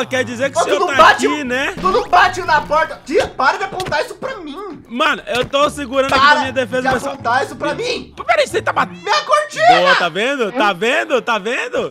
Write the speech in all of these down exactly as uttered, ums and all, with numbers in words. Ó, quer dizer que o senhor tá aqui, né? Tu não bate na porta. Tia, para de apontar isso pra mim. Mano, eu tô segurando aqui pra minha defesa. Para de apontar isso pra mim. Peraí, você tá batendo. Minha cortina. Boa, tá vendo? Tá vendo? Tá vendo?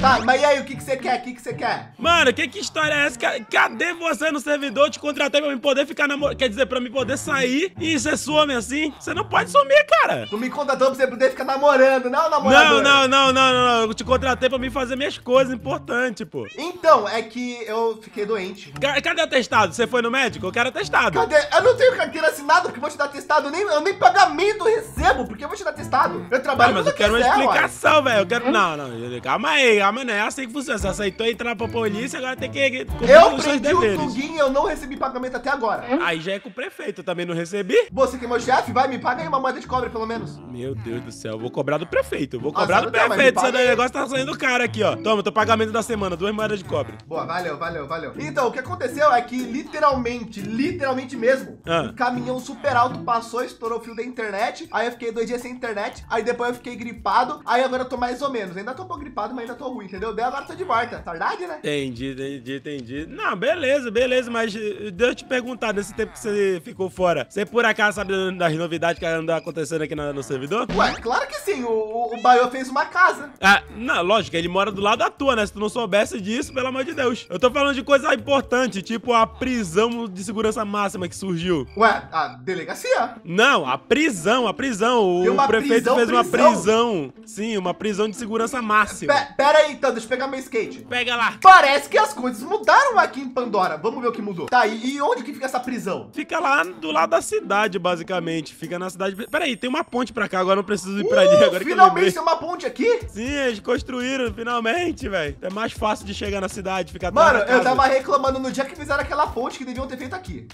Tá, mas e aí, o que que você quer? O que que você quer? Mano, que que história é essa? Cadê você no servidor? Eu te contratei pra me poder ficar namorando. Quer dizer, pra me poder sair e você some assim? Você não pode sumir, cara. Tu me contratou pra você poder ficar namorando, não, namorador? Não, não, não, não, não, não. Eu te contratei pra mim fazer minhas coisas importantes, pô. Então, é que eu fiquei doente. Cadê o atestado? Você foi no médico? Eu quero atestado. Cadê? Eu não tenho carteira assinada porque eu vou te dar atestado. Eu nem, eu nem pagamento recebo porque eu vou te dar atestado. Eu trabalho. Não, mas eu quero quiser, uma explicação, velho. Eu quero... Não, não, calma aí, calma. Mano, é assim que funciona. Você aceitou entrar pra polícia, agora tem que cumprir os seus deveres. Eu prendi o Tuguim, eu não recebi pagamento até agora. Aí já é com o prefeito, eu também não recebi. Você que é meu chefe, vai, me paga aí uma moeda de cobre, pelo menos. Meu Deus do céu, eu vou cobrar do prefeito. Eu vou cobrar ah, do prefeito, esse negócio tá saindo caro aqui, ó. Toma, teu pagamento da semana, duas moedas de cobre. Boa, valeu, valeu, valeu. Então, o que aconteceu é que literalmente, literalmente mesmo, ah. um caminhão super alto passou, estourou o fio da internet. Aí eu fiquei dois dias sem internet, aí depois eu fiquei gripado. Aí agora eu tô mais ou menos, ainda tô um pouco gripado, mas ainda tô ruim. Entendeu? Daí agora tô de volta, tá verdade, né? Entendi, entendi, entendi. Não, beleza, beleza, mas deixa eu te perguntar, nesse tempo que você ficou fora, você por acaso sabe das novidades que andam acontecendo aqui no, no servidor? Ué, claro que sim, o, o, o Baiô fez uma casa. Ah, não, lógico, ele mora do lado da tua, né? Se tu não soubesse disso, pelo amor de Deus. Eu tô falando de coisa importante, tipo a prisão de segurança máxima que surgiu. Ué, a delegacia? Não, a prisão, a prisão. O prefeito fez uma prisão. Sim, uma prisão de segurança máxima. P- pera aí. Então, deixa eu pegar meu skate. Pega lá. Parece que as coisas mudaram aqui em Pandora. Vamos ver o que mudou. Tá, e, e onde que fica essa prisão? Fica lá do lado da cidade, basicamente. Fica na cidade... Peraí, tem uma ponte pra cá. Agora não preciso ir pra uh, ali. Agora finalmente tem uma ponte aqui? Sim, eles construíram, finalmente, velho. É mais fácil de chegar na cidade, ficar... Mano, eu tava reclamando no dia que fizeram aquela ponte que deviam ter feito aqui.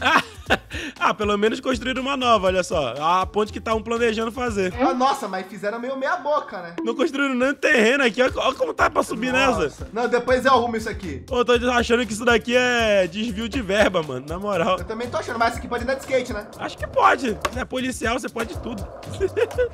Ah, pelo menos construíram uma nova, olha só. A ponte que estavam planejando fazer. Ah, nossa, mas fizeram meio meia boca, né? Não construíram nem terreno aqui. Olha, olha como tá pra subir Nossa. nessa. Não, depois eu arrumo isso aqui. Pô, eu tô achando que isso daqui é desvio de verba, mano, na moral. Eu também tô achando, mas isso aqui pode andar de skate, né? Acho que pode. Se é policial, você pode tudo.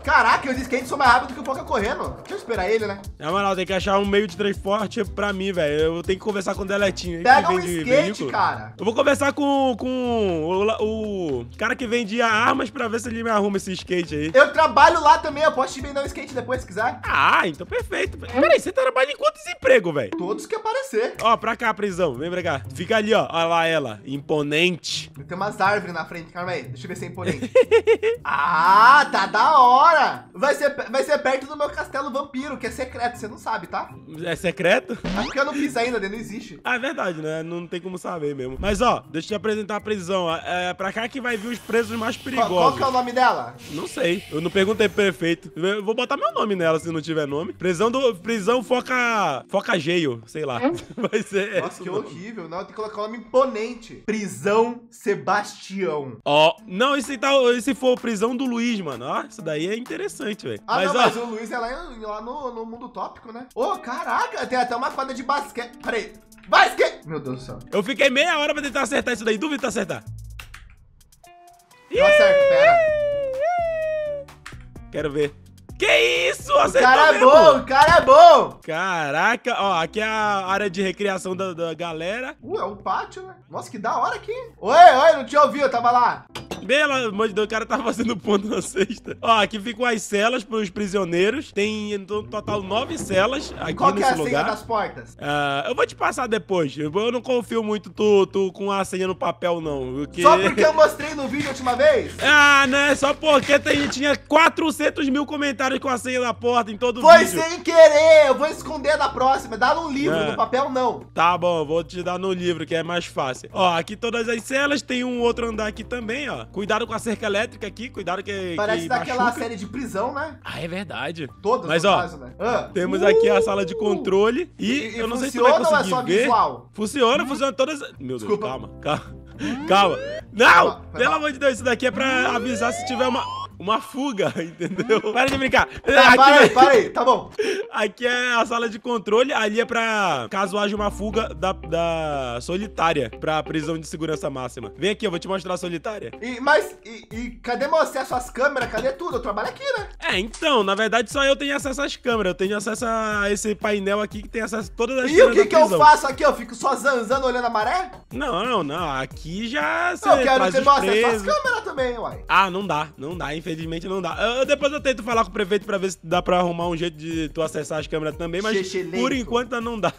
Caraca, eu de skate sou mais rápido que o Pocah correndo. Deixa eu esperar ele, né? Na moral, tem que achar um meio de transporte pra mim, velho. Eu tenho que conversar com o Deletinho. Pega um skate, veículo. cara. Eu vou conversar com, com o, o cara que vendia armas pra ver se ele me arruma esse skate aí. Eu trabalho lá também, eu posso te vender um skate depois, se quiser. Ah, então perfeito. Peraí, você trabalha em quantos empregos, velho? Todos que aparecer. Ó, pra cá, prisão. Vem pra cá. Fica ali, ó. Olha lá ela. Imponente. Tem umas árvores na frente. Calma aí. Deixa eu ver se é imponente. Ah, tá da hora. Vai ser, vai ser perto do meu castelo vampiro, que é secreto. Você não sabe, tá? É secreto? Acho que eu não fiz ainda, né? Não existe. Ah, é verdade, né? Não tem como saber mesmo. Mas, ó, deixa eu te apresentar a prisão. É pra cá que vai vir os presos mais perigosos. Qual, qual que é o nome dela? Não sei. Eu não perguntei pro prefeito. Eu vou botar meu nome nela, se não tiver nome. Prisão do... Prisão Foca... Foca geio, sei lá. Vai ser. Nossa, que horrível. Não, tem que colocar o nome imponente. Prisão Sebastião. Ó, oh, não, esse tal, esse for prisão do Luiz, mano. Ó, oh, isso daí é interessante, velho. Ah, mas, não, ó... mas o Luiz é lá, lá no, no mundo tópico, né? Ô, oh, caraca, tem até uma quadra de basquete. Peraí, basquete! Meu Deus do céu. Eu fiquei meia hora pra tentar acertar isso daí. Duvido de acertar. Eu acerto, pera. Quero ver. Que isso? O cara é bom, o cara é bom. Caraca, ó, aqui é a área de recreação da, da galera. Ué, é um pátio, né? Nossa, que da hora aqui. Oi, oi, não te ouvi, eu tava lá. Pelo amor de Deus, o cara tá fazendo ponto na cesta. Ó, aqui ficam as celas pros prisioneiros. Tem, no total, nove celas aqui nesse lugar. Qual que é a senha das portas? Uh, eu vou te passar depois. Eu não confio muito tu, tu com a senha no papel, não. Porque... Só porque eu mostrei no vídeo a última vez? Ah, né? Só porque tem, tinha quatrocentos mil comentários com a senha da porta em todo o vídeo. Foi sem querer! Eu vou esconder da próxima. Dá no livro, é. no papel, não. Tá bom, vou te dar no livro, que é mais fácil. Ó, aqui todas as celas. Tem um outro andar aqui também, ó. Cuidado com a cerca elétrica aqui, cuidado que Parece que daquela machuca. série de prisão, né? Ah, é verdade. Todas, Mas, no ó, caso, né? Ah. Temos uh, aqui a sala de controle e, e eu não sei se vai conseguir ver. Funciona ou é só ver. visual? Funciona, funciona todas... Meu Desculpa. Deus, calma, calma. Calma. Não! Calma, Pelo amor de Deus, isso daqui é pra avisar se tiver uma... uma fuga, entendeu? Para de brincar. Tá, aqui... Para aí, para aí, tá bom. Aqui é a sala de controle, ali é pra caso haja uma fuga da, da solitária pra prisão de segurança máxima. Vem aqui, eu vou te mostrar a solitária. E, mas, e, e cadê meu acesso às câmeras? Cadê tudo? Eu trabalho aqui, né? É, então, na verdade só eu tenho acesso às câmeras. Eu tenho acesso a esse painel aqui que tem acesso a todas as e câmeras. E o que que eu faço aqui? Eu fico só zanzando, olhando a maré? Não, não, não. Aqui já... Eu quero ter meu acesso às câmeras também, uai. Ah, não dá, não dá, infelizmente não dá. Eu, depois eu tento falar com o prefeito pra ver se dá pra arrumar um jeito de tu acessar as câmeras também, mas Xexelento. Por enquanto não dá.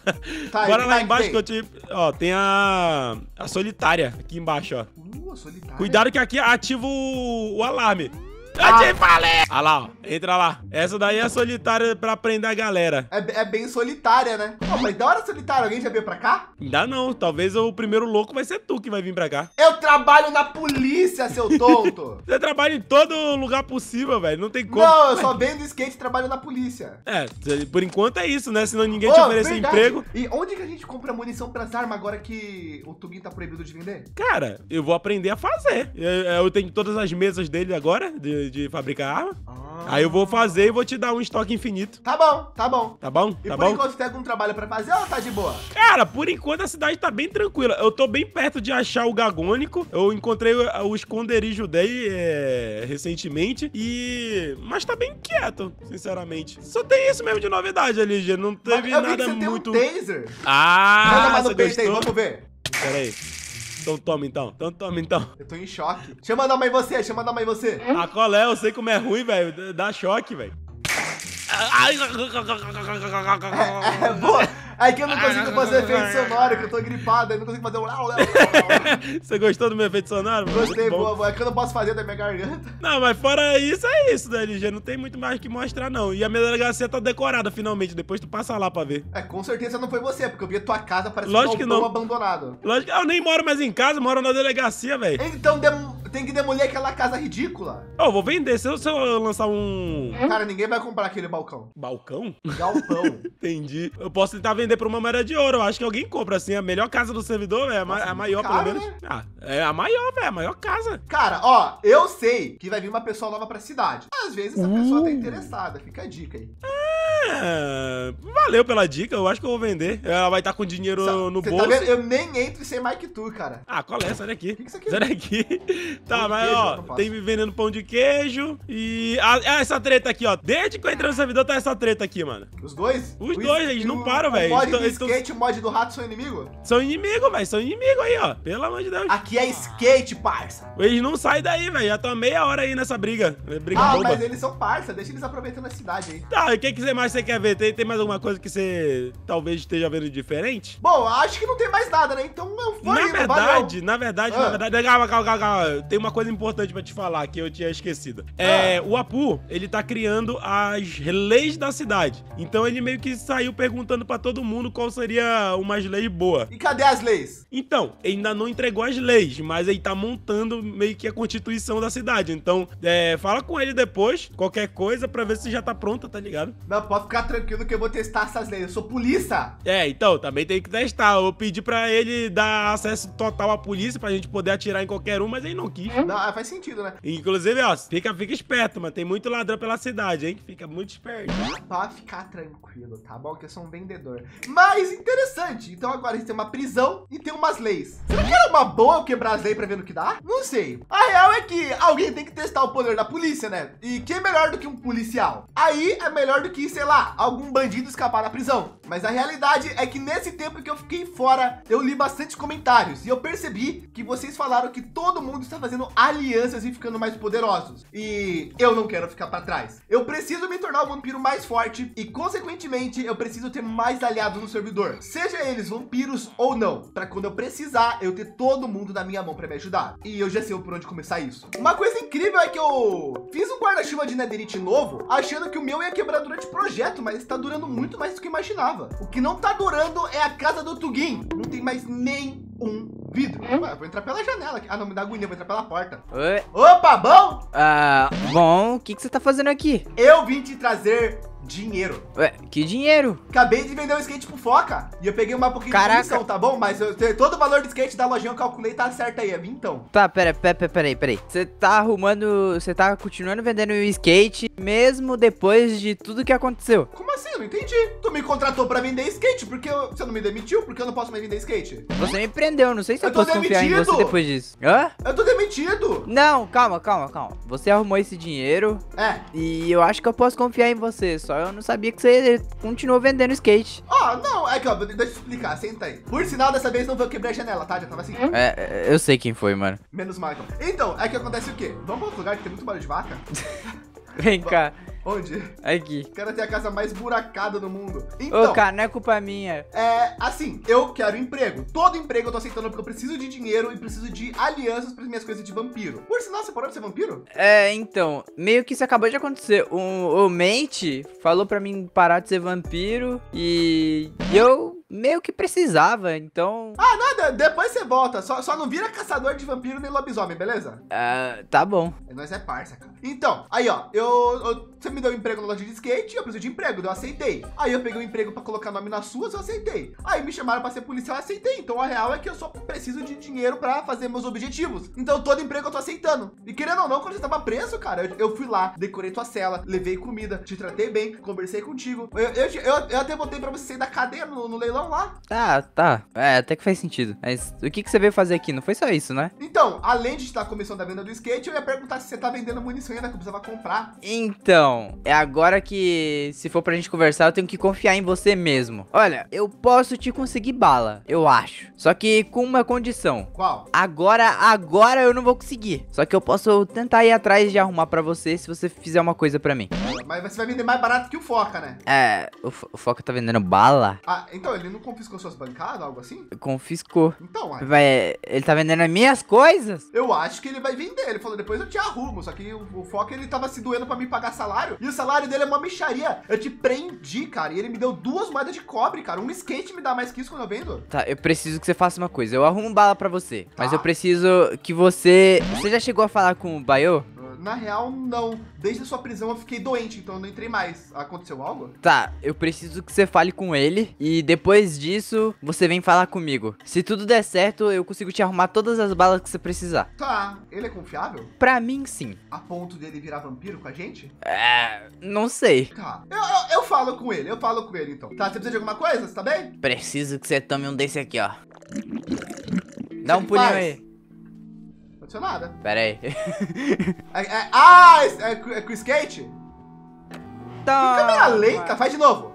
Tá, bora lá embaixo que eu te... Ó, tem a... a solitária aqui embaixo, ó. Uh, a solitária. Cuidado que aqui ativa o, o alarme. Ah. Eu te falei! Ah lá, ó. Entra lá. Essa daí é solitária pra prender a galera. É, é bem solitária, né? Pô, mas da hora solitária. Alguém já veio pra cá? Ainda não. Talvez o primeiro louco vai ser tu que vai vir pra cá. Eu trabalho na polícia, seu tonto. Você trabalha em todo lugar possível, velho. Não tem como. Não, eu só venho do skate e trabalho na polícia. É, por enquanto é isso, né? Senão ninguém oh, te oferece emprego. E onde que a gente compra munição pras armas agora que o Tuguim tá proibido de vender? Cara, eu vou aprender a fazer. Eu, eu tenho todas as mesas dele agora, de... de fabricar arma. Ah. Aí eu vou fazer e vou te dar um estoque infinito. Tá bom, tá bom. Tá bom? E tá por bom? Enquanto você tem algum trabalho pra fazer ou tá de boa? Cara, por enquanto a cidade tá bem tranquila. Eu tô bem perto de achar o Gagônico. Eu encontrei o, o esconderijo dele é, recentemente e... Mas tá bem quieto, sinceramente. Só tem isso mesmo de novidade, L G. Não teve eu nada vi que você muito... tem um taser. Ah, mas você no gostou? Aí, vamos ver. Pera aí. Então toma, então. Então toma, então. Eu tô em choque. Chama a mãe você, chama a mãe você. Ah, qual é? Eu sei como é ruim, velho. Dá choque, velho. É, é, boa. É que eu não consigo fazer efeito sonoro, que eu tô gripado, aí não consigo fazer um... Você gostou do meu efeito sonoro? Gostei, boa, boa. É que eu não posso fazer da minha garganta. Não, mas fora isso, é isso, né, L G? Não tem muito mais o que mostrar, não. E a minha delegacia tá decorada, finalmente. Depois tu passa lá pra ver. É, com certeza não foi você, porque eu vi a tua casa parecendo um pão abandonado. Lógico que eu nem moro mais em casa, moro na delegacia, velho. Então, demônio... Tem que demolir aquela casa ridícula. Ó, oh, vou vender. Se eu, se eu lançar um... Cara, ninguém vai comprar aquele balcão. Balcão? Galpão. Entendi. Eu posso tentar vender por uma moeda de ouro. Eu acho que alguém compra, assim. A melhor casa do servidor é a, nossa, a maior, cara, pelo menos. Né? Ah, é a maior, velho. A maior casa. Cara, ó, eu sei que vai vir uma pessoa nova pra cidade. Às vezes essa uh. pessoa tá interessada. Fica a dica aí. Ah, valeu pela dica. Eu acho que eu vou vender. Ela vai estar tá com dinheiro Só, no bolso. Tá vendo? Eu nem entro sem mais que tu, cara. Ah, qual é? Sai daqui. O que que isso aqui? Sai daqui. Tá, mas ó, tem me vendendo pão de queijo e... Ah, essa treta aqui, ó. Desde que eu entrei no servidor tá essa treta aqui, mano. Os dois? Os dois, eles não param, velho. O mod do skate e o mod do rato são inimigo? São inimigo, velho. São inimigo aí, ó. Pelo amor de Deus. Aqui é skate, parça. Eles não saem daí, velho. Já tá meia hora aí nessa briga. Briga ah, boba. Mas eles são parça. Deixa eles aproveitando a cidade aí. Tá, e o que mais você quer ver? Tem, tem mais alguma coisa que você talvez esteja vendo diferente? Bom, acho que não tem mais nada, né? Então eu vou na verdade, na verdade, ah. na verdade... Calma, calma, calma, calma. Tem uma coisa importante pra te falar que eu tinha esquecido. É, ah. o Apu, ele tá criando as leis da cidade. Então ele meio que saiu perguntando pra todo mundo qual seria umas leis boas. E cadê as leis? Então, ele ainda não entregou as leis, mas ele tá montando meio que a constituição da cidade. Então, é, fala com ele depois, qualquer coisa, pra ver se já tá pronta, tá ligado? Não, pode ficar tranquilo que eu vou testar essas leis. Eu sou polícia. É, então, também tem que testar. Eu pedi pra ele dar acesso total à polícia pra gente poder atirar em qualquer um, mas ele não quis. Não, faz sentido, né? Inclusive, ó, fica, fica esperto, mano. Tem muito ladrão pela cidade, hein? Fica muito esperto. Pode ficar tranquilo, tá bom? Que eu sou um vendedor. Mas interessante. Então agora a gente tem uma prisão e tem umas leis. Será que era uma boa eu quebrar as leis pra ver no que dá? Não sei. A real é que alguém tem que testar o poder da polícia, né? E quem é melhor do que um policial? Aí é melhor do que, sei lá, algum bandido escapar da prisão. Mas a realidade é que nesse tempo que eu fiquei fora, eu li bastante comentários e eu percebi que vocês falaram que todo mundo está fazendo alianças e ficando mais poderosos. E eu não quero ficar para trás. Eu preciso me tornar um vampiro mais forte e, consequentemente, eu preciso ter mais aliados no servidor. Seja eles vampiros ou não, para quando eu precisar, eu ter todo mundo na minha mão para me ajudar. E eu já sei por onde começar isso. Uma coisa incrível é que eu fiz um guarda-chuva de netherite novo, achando que o meu ia quebrar durante o projeto, mas está durando muito mais do que imaginava. O que não tá durando é a casa do Tuguim. Não tem mais nem um vidro. Ué, vou entrar pela janela aqui. Ah, não, me dá agonia, vou entrar pela porta. Oi. Opa, bom? Ah, bom, o que que você tá fazendo aqui? Eu vim te trazer dinheiro. Ué, que dinheiro? Acabei de vender um skate pro Foca e eu peguei uma pouquinho de comissão, tá bom? Mas eu, todo o valor do skate da lojinha eu calculei, tá certo aí, é mim então. Tá, pera, pera, pera aí, pera aí. Você tá arrumando, você tá continuando vendendo o skate mesmo depois de tudo que aconteceu? Como assim? Eu não entendi. Tu me contratou pra vender skate, porque eu, você não me demitiu? Porque eu não posso mais vender skate? Você me prendeu, não sei se eu, eu posso confiar em você depois disso. Hã? Eu tô demitido. Não, calma, calma, calma. Você arrumou esse dinheiro. É. E eu acho que eu posso confiar em você, só eu não sabia que você continuou vendendo skate. Ah, não, é que ó, deixa eu explicar, senta aí. Por sinal, dessa vez não vou quebrar a janela, tá? Já tava assim. É, eu sei quem foi, mano. Menos mal, então. Então, é que acontece o quê? Vamos pra outro lugar que tem muito barulho de vaca? Vem cá. Onde? Aqui. O cara tem a casa mais buracada do mundo. Então, ô, cara, não é culpa minha. É, assim, eu quero emprego. Todo emprego eu tô aceitando porque eu preciso de dinheiro e preciso de alianças para minhas coisas de vampiro. Por sinal, você parou de ser vampiro? É, então, meio que isso acabou de acontecer. O, o Mente falou pra mim parar de ser vampiro e eu... meio que precisava, então... Ah, nada, depois você volta. Só, só não vira caçador de vampiro nem lobisomem, beleza? Ah, uh, tá bom. Nós é parça, cara. Então, aí ó, eu, eu, você me deu um emprego na loja de skate, eu preciso de emprego, eu aceitei. Aí eu peguei um emprego pra colocar nome nas suas, eu aceitei. Aí me chamaram pra ser policial, eu aceitei. Então a real é que eu só preciso de dinheiro pra fazer meus objetivos. Então todo emprego eu tô aceitando. E querendo ou não, quando você tava preso, cara, eu, eu fui lá, decorei tua cela, levei comida, te tratei bem, conversei contigo. Eu, eu, eu, eu até botei pra você sair da cadeia no, no leilão lá. Tá, tá. É, até que faz sentido. Mas o que, que você veio fazer aqui? Não foi só isso, né? Então, além de estar com a comissão da venda do skate, eu ia perguntar se você tá vendendo munição ainda que eu precisava comprar. Então, é agora que se for pra gente conversar, eu tenho que confiar em você mesmo. Olha, eu posso te conseguir bala, eu acho. Só que com uma condição. Qual? Agora, agora eu não vou conseguir. Só que eu posso tentar ir atrás de arrumar pra você se você fizer uma coisa pra mim. Mas você vai vender mais barato que o Foca, né? É, o, o Foca tá vendendo bala? Ah, então ele não confiscou suas bancadas, algo assim? Confiscou. Então, aí. Vai, ele tá vendendo as minhas coisas? Eu acho que ele vai vender. Ele falou, depois eu te arrumo. Só que o, o Foca, ele tava se doendo pra me pagar salário. E o salário dele é uma mixaria. Eu te prendi, cara. E ele me deu duas moedas de cobre, cara. Um skate me dá mais que isso quando eu vendo. Tá, eu preciso que você faça uma coisa. Eu arrumo bala pra você. Tá. Mas eu preciso que você... Você já chegou a falar com o Baiô? Na real, não. Desde a sua prisão eu fiquei doente, então eu não entrei mais. Aconteceu algo? Tá, eu preciso que você fale com ele e depois disso você vem falar comigo. Se tudo der certo, eu consigo te arrumar todas as balas que você precisar. Tá, ele é confiável? Pra mim, sim. A ponto dele virar vampiro com a gente? É, não sei. Tá, eu, eu, eu falo com ele, eu falo com ele então. Tá, você precisa de alguma coisa? Você tá bem? Preciso que você tome um desse aqui, ó. Dá um pulinho aí. Nada. Pera aí. é, é, ah, é, é, é com skate? Tá. Em câmera lenta, faz de novo.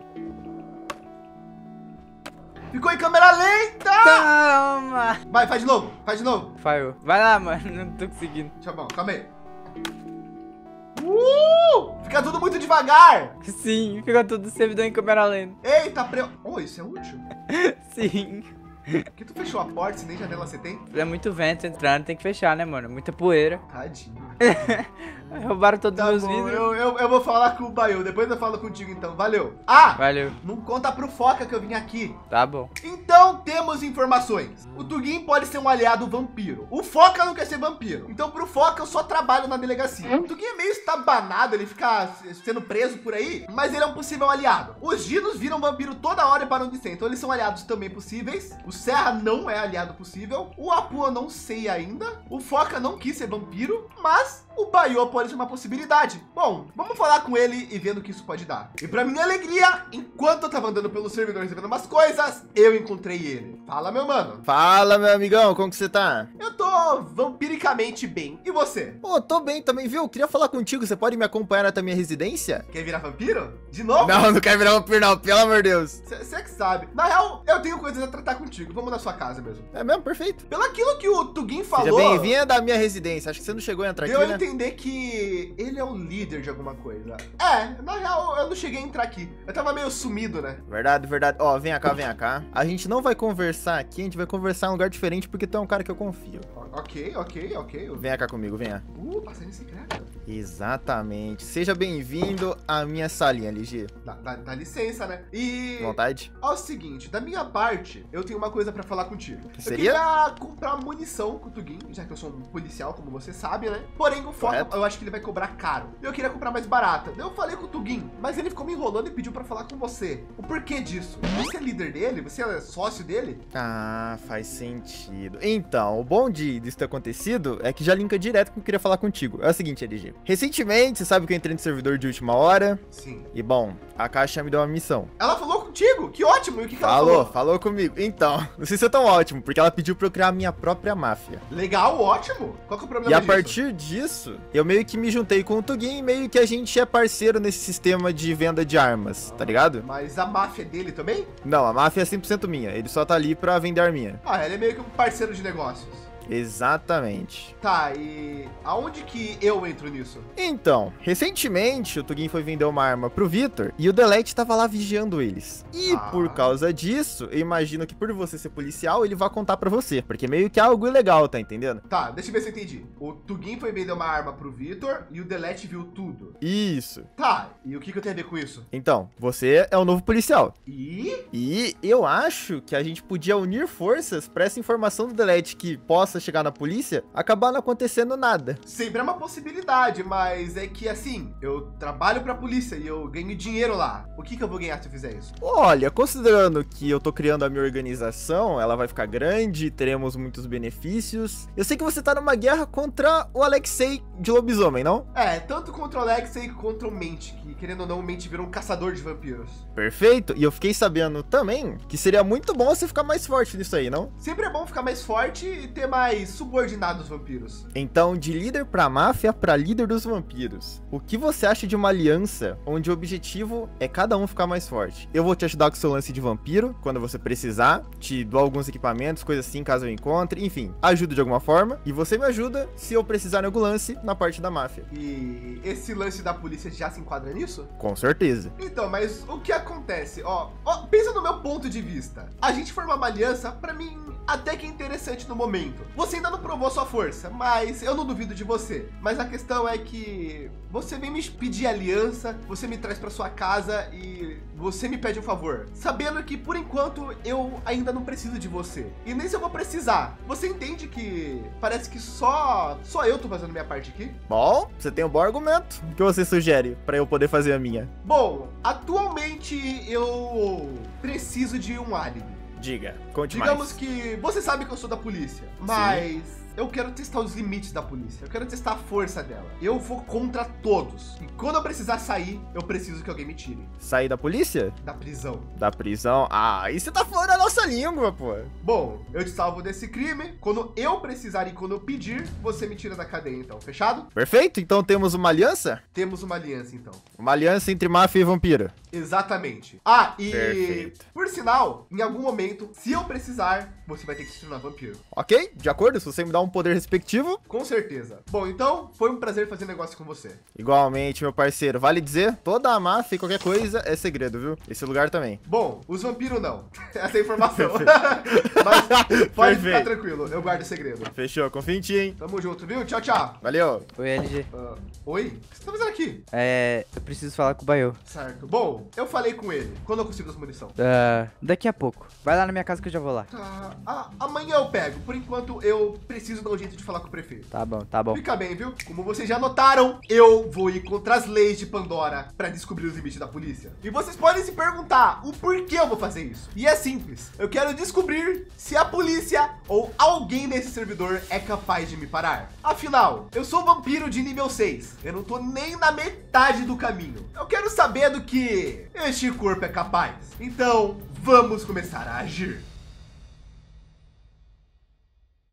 Ficou em câmera lenta! Toma! Vai, faz de novo, faz de novo. Falhou. Vai lá, mano, não tô conseguindo. Tá bom, calma aí. Uh! Fica tudo muito devagar. Sim, fica tudo servidor em câmera lenta. Eita, pre... Oh, isso é útil? Sim. Por que tu fechou a porta se nem janela você tem? É muito vento entrando, tem que fechar, né, mano? Muita poeira. Tadinho. Roubaram todos os tá meus vídeos. Eu, eu, eu vou falar com o Baiô, depois eu falo contigo então, valeu. Ah! Valeu. Não conta pro Foca que eu vim aqui. Tá bom. Então temos informações. O Tuguim pode ser um aliado vampiro. O Foca não quer ser vampiro. Então pro Foca eu só trabalho na delegacia. O Tuguim é meio estabanado, ele fica sendo preso por aí, mas ele é um possível aliado. Os Dinos viram vampiro toda hora e param de ser, então eles são aliados também possíveis. O Serra não é aliado possível. O Apu eu não sei ainda. O Foca não quis ser vampiro, mas o Baiô pode ser uma possibilidade. Bom, vamos falar com ele e vendo o que isso pode dar. E pra minha alegria, enquanto eu tava andando pelo servidor recebendo umas coisas, eu encontrei ele. Fala, meu mano. Fala, meu amigão, como que você tá? Eu tô vampiricamente bem. E você? Pô, oh, tô bem também, viu? Queria falar contigo, você pode me acompanhar até a minha residência? Quer virar vampiro? De novo? Não, não quero virar vampiro não, pelo amor de Deus. Você que sabe. Na real, eu tenho coisas a tratar contigo. Vamos na sua casa mesmo. É mesmo? Perfeito. Pelo aquilo que o Tuguim falou... Seja bem-vinda da minha residência. Acho que você não chegou a entrar aqui, né? Eu entender que ele é o líder de alguma coisa. É, na real, eu não cheguei a entrar aqui. Eu tava meio sumido, né? Verdade, verdade. Ó, vem cá, vem cá. A gente não vai conversar aqui, a gente vai conversar em um lugar diferente, porque tu é um cara que eu confio. Ok, ok, ok. Vem cá comigo, vem cá. Uh, passagem secreta. Exatamente. Seja bem-vindo à minha salinha, L G. Dá, dá, dá licença, né? E... Vontade? Ó, é o seguinte, da minha parte, eu tenho uma coisa pra falar contigo. Que seria? Eu queria comprar munição com o Tuguim, já que eu sou um policial, como você sabe, né? Porém, o Foca, eu acho, que ele vai cobrar caro. Eu queria comprar mais barata. Eu falei com o Tuguim, mas ele ficou me enrolando e pediu pra falar com você. O porquê disso? Você é líder dele? Você é sócio dele? Ah, faz sentido. Então, o bom de disso ter acontecido é que já linka direto com o que eu queria falar contigo. É o seguinte, L G. Recentemente, você sabe que eu entrei no servidor de última hora? Sim. E bom, a Caixa me deu uma missão. Ela falou contigo? Que ótimo! E o que, que ela falou? Falou, falou comigo. Então, não sei se é tão ótimo, porque ela pediu pra eu criar a minha própria máfia. Legal, ótimo! Qual que é o problema disso? E a partir disso, eu meio que me juntei com o Tuguim e meio que a gente é parceiro nesse sistema de venda de armas, ah, tá ligado? Mas a máfia dele também? Não, a máfia é cem por cento minha. Ele só tá ali pra vender arminha. Ah, ele é meio que um parceiro de negócios. Exatamente. Tá, e aonde que eu entro nisso? Então, recentemente o Tuguim foi vender uma arma pro Vitor e o Delete tava lá vigiando eles. E ah. por causa disso, eu imagino que por você ser policial, ele vai contar pra você. Porque meio que é algo ilegal, tá entendendo? Tá, deixa eu ver se eu entendi. O Tuguim foi vender uma arma pro Vitor e o Delete viu tudo. Isso. Tá, e o que que eu tenho a ver com isso? Então, você é o novo policial. E? E eu acho que a gente podia unir forças pra essa informação do Delete que possa chegar na polícia, acabar não acontecendo nada. Sempre é uma possibilidade, mas é que assim, eu trabalho pra polícia e eu ganho dinheiro lá. O que que eu vou ganhar se eu fizer isso? Olha, considerando que eu tô criando a minha organização, ela vai ficar grande, teremos muitos benefícios. Eu sei que você tá numa guerra contra o Alexei de lobisomem, não? É, tanto contra o Alexei quanto contra o Mente, que querendo ou não, o Mente virou um caçador de vampiros. Perfeito, e eu fiquei sabendo também que seria muito bom você ficar mais forte nisso aí, não? Sempre é bom ficar mais forte e ter mais subordinados vampiros. Então, de líder pra máfia pra líder dos vampiros. O que você acha de uma aliança onde o objetivo é cada um ficar mais forte? Eu vou te ajudar com o seu lance de vampiro quando você precisar, te dou alguns equipamentos, coisas assim, caso eu encontre, enfim, ajudo de alguma forma. E você me ajuda se eu precisar em algum lance na parte da máfia. E esse lance da polícia já se enquadra nisso? Com certeza. Então, mas o que acontece? Ó, ó, pensa no meu ponto de vista. A gente formar uma aliança, pra mim, até que é interessante no momento. Você ainda não provou sua força, mas eu não duvido de você. Mas a questão é que você vem me pedir aliança, você me traz pra sua casa e você me pede um favor, sabendo que por enquanto eu ainda não preciso de você. E nem se eu vou precisar. Você entende que parece que só só eu tô fazendo minha parte aqui? Bom, você tem um bom argumento. O que você sugere pra eu poder fazer a minha? Bom, atualmente eu preciso de um álibi. Diga, conte mais. Digamos que você sabe que eu sou da polícia, mas sim, eu quero testar os limites da polícia. Eu quero testar a força dela. Eu vou contra todos. E quando eu precisar sair, eu preciso que alguém me tire. Sair da polícia? Da prisão. Da prisão? Ah, aí você tá falando a nossa língua, pô. Bom, eu te salvo desse crime. Quando eu precisar e quando eu pedir, você me tira da cadeia, então. Fechado? Perfeito. Então temos uma aliança? Temos uma aliança, então. Uma aliança entre máfia e vampiro. Exatamente. Ah, e perfeito. Por sinal, em algum momento, se eu precisar, você vai ter que se tornar vampiro. Ok, de acordo, se você me dá um poder respectivo. Com certeza. Bom, então, foi um prazer fazer negócio com você. Igualmente, meu parceiro. Vale dizer, toda a máfia e qualquer coisa é segredo, viu? Esse lugar também. Bom, os vampiros não. Essa é a informação. Mas pode ficar tranquilo, eu guardo o segredo. Fechou, confia em ti, hein? Tamo junto, viu? Tchau, tchau. Valeu. Oi, L G. Uh, oi? O que você tá fazendo aqui? É, eu preciso falar com o Baiô. Certo. Bom, eu falei com ele. Quando eu consigo as munições? Uh, daqui a pouco. Vai lá na minha casa que eu já vou lá. Tá. Ah, amanhã eu pego. Por enquanto, eu preciso dar um jeito de falar com o prefeito. Tá bom, tá bom. Fica bem, viu? Como vocês já notaram, eu vou ir contra as leis de Pandora pra descobrir os limites da polícia. E vocês podem se perguntar o porquê eu vou fazer isso. E é simples. Eu quero descobrir se a polícia ou alguém nesse servidor é capaz de me parar. Afinal, eu sou vampiro de nível seis. Eu não tô nem na metade do caminho. Eu quero saber do que este corpo é capaz. Então, vamos começar a agir.